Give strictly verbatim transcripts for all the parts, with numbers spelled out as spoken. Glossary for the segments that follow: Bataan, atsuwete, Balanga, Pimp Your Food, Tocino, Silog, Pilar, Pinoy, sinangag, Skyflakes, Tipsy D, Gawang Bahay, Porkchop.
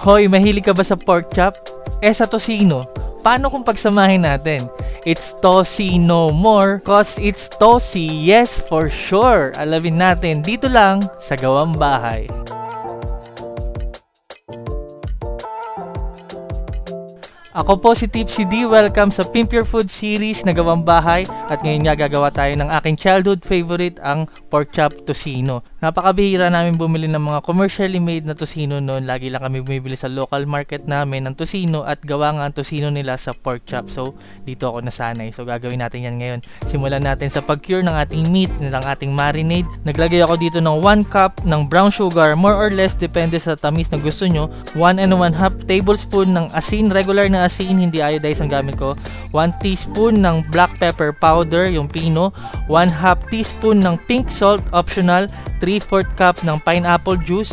Hoy, mahilig ka ba sa pork chop? Eh sa tocino, paano kung pagsamahin natin? It's tocino more, cause it's tosi, yes for sure. Alamin natin dito lang sa Gawang Bahay. Ako po si Tipsy D, welcome sa Pimp Your Food series na Gawang Bahay. At ngayon nga gagawa tayo ng aking childhood favorite, ang pork chop tocino. Napakabihira namin bumili ng mga commercially made na tocino noon. Lagi lang kami bumibili sa local market namin ng tocino at gawa nga ang tocino nila sa pork chop. So, dito ako nasanay. So, gagawin natin yan ngayon. Simulan natin sa pag-cure ng ating meat, ng ating marinade. Naglagay ako dito ng one cup ng brown sugar, more or less depende sa tamis na gusto nyo. one and one half tablespoon ng asin, regular na asin, hindi iodized ang gamit ko. one teaspoon ng black pepper powder, yung pino. one half teaspoon ng pink salt, optional. three fourth cup ng pineapple juice,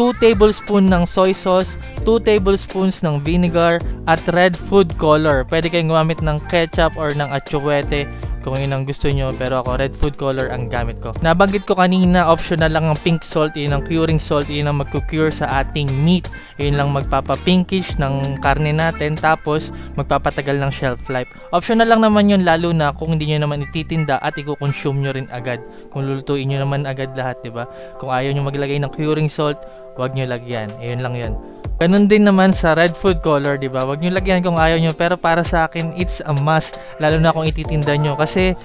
two tablespoon ng soy sauce, two tablespoons ng vinegar, at red food color. Pwede kayong gumamit ng ketchup or ng atsuwete kung yun ang gusto nyo, pero ako red food color ang gamit ko. Nabanggit ko kanina, optional lang ang pink salt, yun ang curing salt, yun ang magkucure sa ating meat. Yun lang magpapapinkish ng karne natin, tapos magpapatagal ng shelf life. Optional lang naman yun, lalo na kung hindi nyo naman ititinda at i-consume nyo rin agad. Kung lulutuin nyo naman agad lahat, diba? Kung ayaw nyo maglagay ng curing salt, wag nyo lagyan. Ayun lang yun. Ganun din naman sa red food color, diba? Wag nyo lagyan kung ayaw nyo, pero para sa akin, it's a must. Lalo na kung ititinda nyo, kasi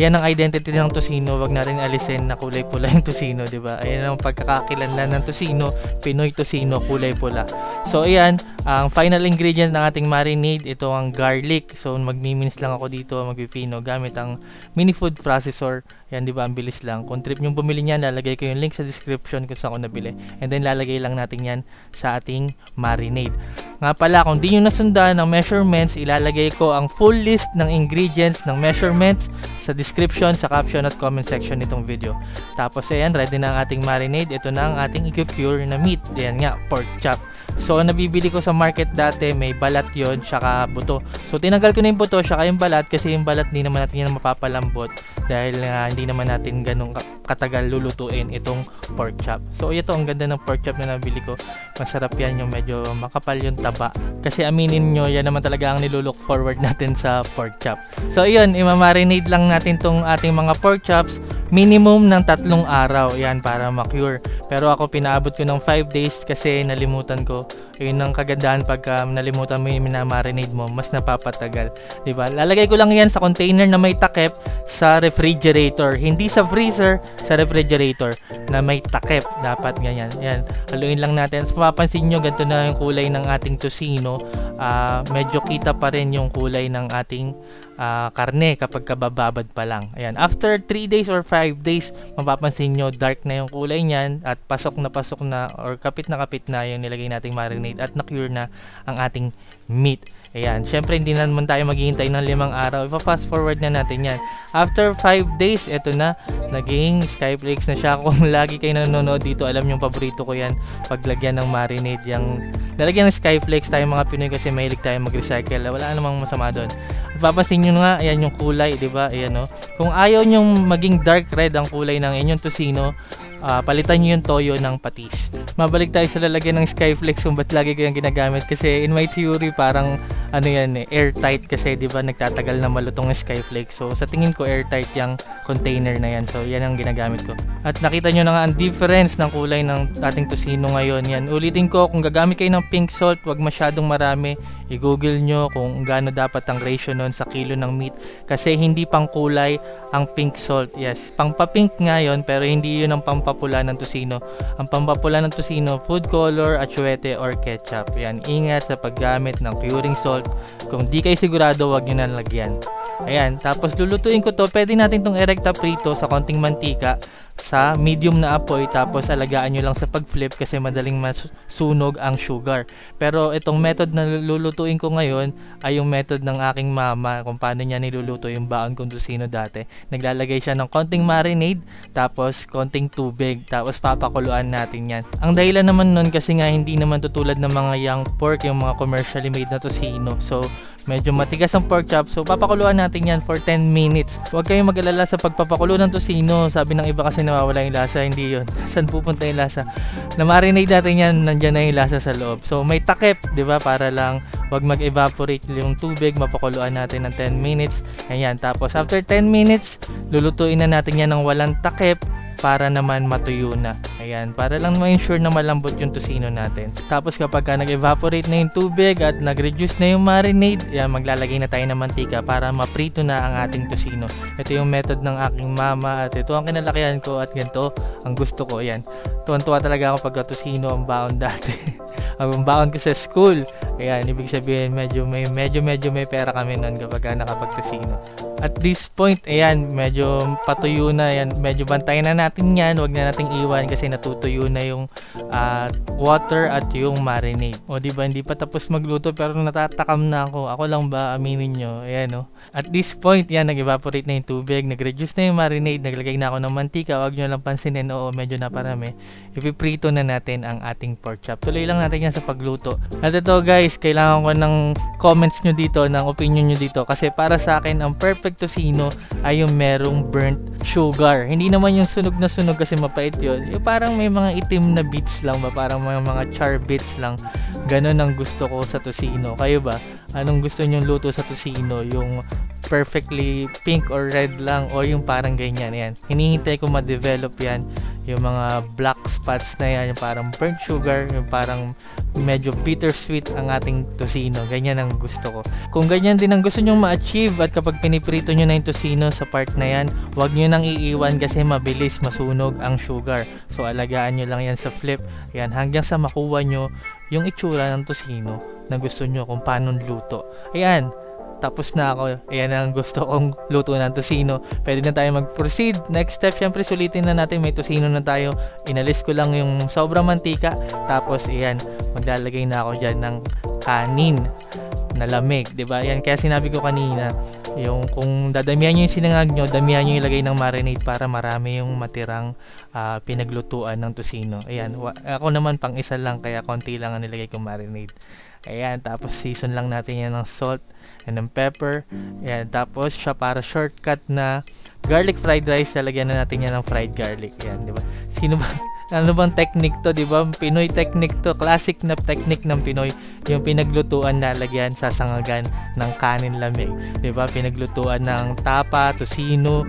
yan ang identity ng tocino. Wag natin alisin na kulay pula yung tocino, diba? Ayan ang pagkakakilanlan ng tocino, Pinoy tocino, kulay pula. So, ayan, ang final ingredient ng ating marinade, ito ang garlic. So, magmi-mince lang ako dito, magpipino, gamit ang mini food processor. Yan, diba? Ang bilis lang. Kung trip nyo bumili niyan, lalagay ko yung link sa description kung saan ko nabili. And then, lalagay lang natin yan sa ating marinade. Nga pala, kung di nyo nasundan ang measurements, ilalagay ko ang full list ng ingredients ng measurements sa description, sa caption at comment section nitong video. Tapos ayan, ready na ang ating marinade. Ito na ang ating i-cure na meat. Ayan nga, pork chop. So, nabibili ko sa market dati, may balat yon, saka buto. So, tinanggal ko na yung buto, saka yung balat, kasi yung balat hindi naman natin yan mapapalambot dahil uh, hindi naman natin ganun katagal lulutuin itong pork chop. So, ito ang ganda ng pork chop na nabili ko. Masarap yan, yung medyo makapal yung taba. Kasi aminin nyo, yan naman talaga ang nilulook forward natin sa pork chop. So, yun, imamarinate lang natin tong ating mga pork chops minimum ng tatlong araw. Yan, para ma-cure. Pero ako, pinaabot ko ng five days kasi nalimutan ko. Yun ang kagandahan, pagka nalimutan mo yung minamarinade mo, mas napapatagal, diba? Lalagay ko lang yan sa container na may takip sa refrigerator, hindi sa freezer, sa refrigerator na may takip, dapat ganyan. Yan, haluin lang natin. So, mapapansin nyo, ganito na yung kulay ng ating tocino. Uh, medyo kita pa rin yung kulay ng ating uh, karne kapag kabababad pa lang. Ayan, after three days or five days, mapapansin nyo dark na yung kulay nyan at pasok na pasok na or kapit na kapit na yung nilagay nating marinade at na-cure na ang ating meat. Ayan, syempre hindi na naman tayo maghihintay ng limang araw. Ipa-fast forward na natin yan. After five days, eto na, naging Skyflakes na siya. Kung lagi kayo nanonood dito, alam yung paborito ko yan. Paglagyan ng marinade, yung lalagyan ng Skyflakes tayo mga Pinoy kasi mahilig tayo mag-recycle. Wala namang masama doon. Papansin nyo nga, ayan yung kulay, diba? Ayan, no? Kung ayaw nyong maging dark red ang kulay ng inyong tocino, Uh, palitan nyo yung toyo ng patis. Mabalik tayo sa lalagyan ng Skyflakes kung ba't lagi ko yung ginagamit. Kasi in my theory, parang ano yan eh, airtight kasi, di ba, nagtatagal na malutong Skyflakes. So, sa tingin ko, airtight yung container na yan. So, yan ang ginagamit ko. At nakita nyo na nga ang difference ng kulay ng ating tocino ngayon. Yan. Ulitin ko, kung gagamit kayo ng pink salt, wag masyadong marami. I-google nyo kung gaano dapat ang ratio nun sa kilo ng meat. Kasi hindi pang kulay ang pink salt. Yes, pang papink nga yun, pero hindi yun ang pang pula ng tocino. Ang pampapula ng tocino, food color, atsuwete, or ketchup. Yan, ingat sa paggamit ng curing salt. Kung di kayo sigurado, wag nyo na lagyan. Ayan, tapos lulutuin ko to. Pwede natin itong erecta prito sa konting mantika sa medium na apoy, tapos alagaan nyo lang sa pag-flip kasi madaling masunog ang sugar. Pero itong method na lulutuin ko ngayon ay yung method ng aking mama kung paano niya niluluto yung baon kong tocino dati. Naglalagay siya ng konting marinade, tapos konting tubig, tapos papakuluan natin yan. Ang dahilan naman nun kasi nga hindi naman tutulad ng mga young pork, yung mga commercially made na tocino. So, medyo matigas ang pork chop, so papakuluan natin yan for ten minutes. Huwag kayong mag-alala sa pagpapakulo ng tocino. Sabi ng iba kasi kasi nawawala yung lasa. Hindi yun. Saan pupunta yung lasa? Na-marinate natin yan, nandyan na yung lasa sa loob. So may takip, di ba? Para lang wag mag-evaporate yung tubig. Mapakuluan natin ng ten minutes. Ayan. Tapos after ten minutes, lulutuin na natin yan ng walang takip para naman matuyo na. Ayan, para lang ma-ensure na malambot yung tusino natin. Tapos kapag ka nag-evaporate na yung tubig at nag-reduce na yung marinade, ayan, maglalagay na tayo ng mantika para maprito na ang ating tusino. Ito yung method ng aking mama at ito ang kinalakihan ko at ganito ang gusto ko. Ayan, tuwan-tuwa talaga ako pagka tusino ang baon dati. Ang baon ko sa school. Ayan, ibig sabihin medyo may, medyo, medyo may pera kami nun kapag ka nakapagtusino. At this point, ayan, medyo patuyo na. Ayan, medyo bantayan na natin yan. Huwag na nating iwan kasi natutuyo na yung uh, water at yung marinade. O diba, hindi pa tapos magluto pero natatakam na ako. Ako lang ba, aminin nyo? Ayan, no? At this point, yan, nag-evaporate na yung tubig, nag-reduce na yung marinade, naglagay na ako ng mantika. Huwag nyo lang pansinin, oo, medyo naparami. Ipiprito na natin ang ating pork chop. Tuloy lang natin yan sa pagluto. At ito guys, kailangan ko ng comments nyo dito, ng opinion nyo dito. Kasi para sa akin, ang perfect tocino ay yung merong burnt sugar. Hindi naman yung sunog na sunog kasi mapait yun. Yung para parang may mga itim na bits lang ba? Parang may mga char bits lang. Ganon ang gusto ko sa tocino. Kayo ba? Anong gusto nyong luto sa tocino? Yung perfectly pink or red lang o yung parang ganyan? Yan. Hinihintay ko ma-develop yan. Yung mga black spots na yan. Yung parang burnt sugar. Yung parang medyo bittersweet ang ating tocino. Ganyan ang gusto ko. Kung ganyan din ang gusto nyong ma-achieve at kapag piniprito nyo na yung tocino sa part na yan, huwag nyo nang iiwan kasi mabilis masunog ang sugar. So alagaan nyo lang yan sa flip. Ayan, hanggang sa makuha nyo yung itsura ng tocino na gusto nyo kung paano luto. Ayan, tapos na ako. Ayan ang gusto kong luto ng tocino. Pwede na tayo mag-proceed. Next step, syempre sulitin na natin. May tocino na tayo. Inalis ko lang yung sobrang mantika. Tapos ayan, maglalagay na ako dyan ng kanin na lamig, diba? Yan, kaya sinabi ko kanina, yung kung dadamihan nyo yung sinangag nyo, damihan nyo yung lagay ng marinade para marami yung matirang uh, pinaglutuan ng tocino. Ayan, ako naman pang isa lang, kaya konti lang ang nilagay kong marinade. Ayan, tapos season lang natin yan ng salt and ng pepper. Ayan, tapos siya para shortcut na garlic fried rice, talagyan na natin yan ng fried garlic. Ayan, diba? Sino ba? Ano bang technique to, di ba? Pinoy technique to. Classic na technique ng Pinoy. Yung pinaglutuan, lalagyan, sasangagan ng kanin lamig. Di ba? Pinaglutuan ng tapa, tocino,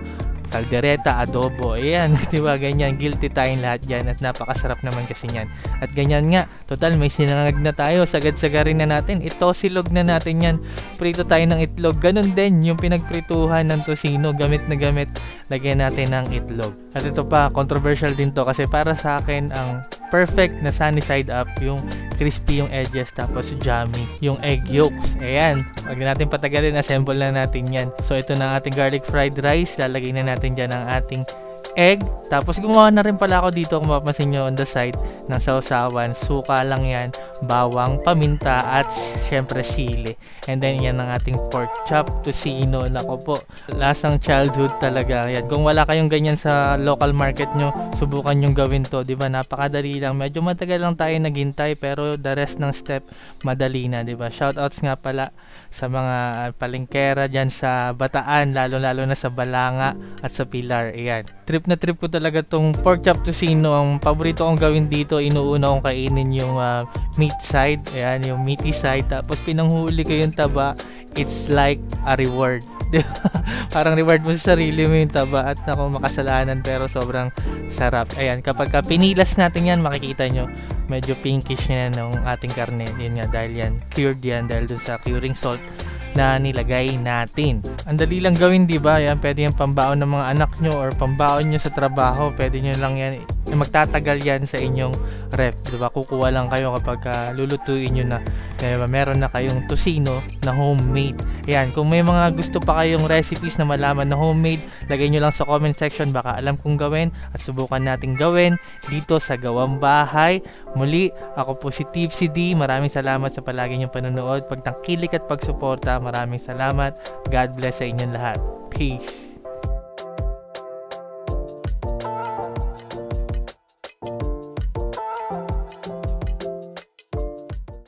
kaldereta, adobo. Ayan, di ba? Ganyan. Guilty tayong lahat yan. At napakasarap naman kasi yan. At ganyan nga. Total, may sinangag na tayo. Sagad-sagarin na natin. Ito, silog na natin yan. Prito tayo ng itlog. Ganun din. Yung pinagprituhan ng tocino. Gamit na gamit. Lagyan natin ng itlog. At ito pa, controversial din to kasi para sa akin ang perfect na sunny side up, yung crispy yung edges tapos jammy yung egg yolks. Ayan, wag na natin patagalin, assemble na natin yan. So ito na ang ating garlic fried rice, lalagay na natin dyan ang ating egg. Tapos gumawa na rin pala ako dito, kung mapapansin nyo on the side, ng sausawan. Suka lang yan, bawang, paminta at syempre sili. And then yan ang ating pork chop tocino. Nako po, lasang childhood talaga yan. Kung wala kayong ganyan sa local market nyo, subukan yung gawin to, diba? Napakadali lang, medyo matagal lang tayo naghintay pero the rest ng step madali na, diba? Shoutouts nga pala sa mga palengkera dyan sa Bataan, lalo lalo na sa Balanga at sa Pilar. Ayan, trip na trip ko talaga tong pork chop tocino. Ang paborito kong gawin dito, inuuna kong kainin yung uh, meat side. Ayan, yung meaty side. Tapos pinanghuli ko yung taba. It's like a reward. Parang reward mo sa sarili mo yung taba. At naku, makasalanan pero sobrang sarap. Ayan, kapag ka pinilas natin yan, makikita nyo medyo pinkish na yan ng ating karne. Yun nga, dahil yan, cured yan dahil dun sa curing salt na nilagay natin. Ang dali lang gawin, diba? Yan, pwede yung pambaon ng mga anak nyo or pambaon nyo sa trabaho. Pwede nyo lang yan. Magtatagal yan sa inyong ref, diba? Kukuha lang kayo kapag uh, lulutuin nyo na. Diba? Meron na kayong tocino na homemade. Ayan, kung may mga gusto pa kayong recipes na malaman na homemade, lagay nyo lang sa comment section. Baka alam kong gawin at subukan natin gawin dito sa Gawang Bahay. Muli, ako po si Tipsy D. Maraming salamat sa palagi nyong panonood, pagtangkilik at pagsuporta. Maraming salamat. God bless sa inyong lahat. Peace.